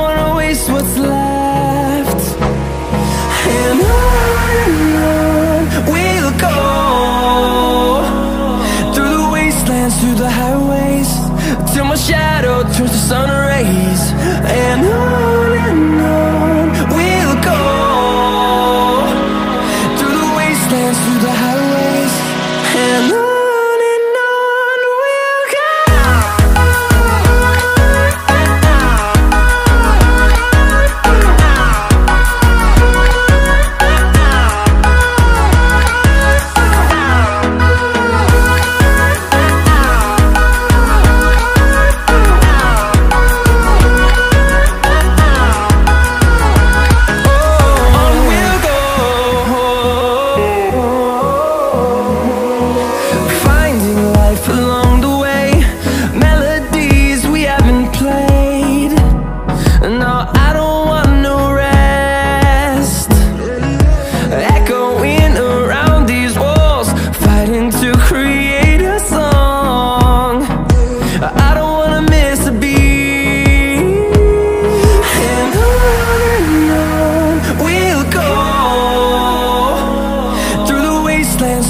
wanna waste what's left. And on we'll go, through the wastelands, through the highways, till my shadow turns to sun rays. And on we'll go, through the wastelands, through the highways, and on.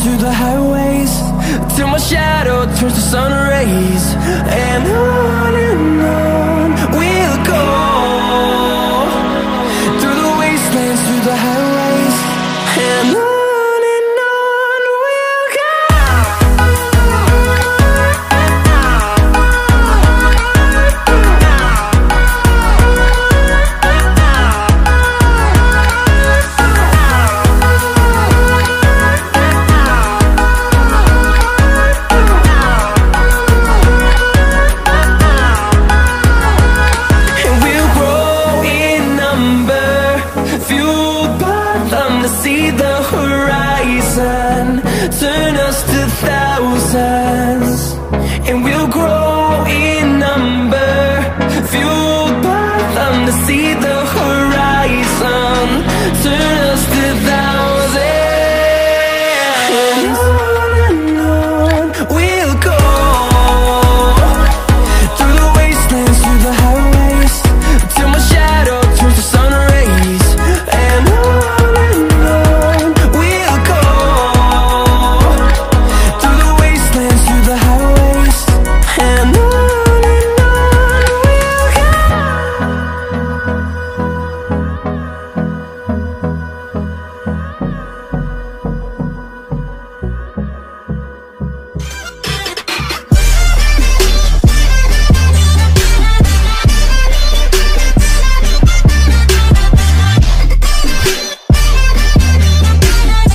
Through the highways, till my shadow turns to sun rays, and on and on.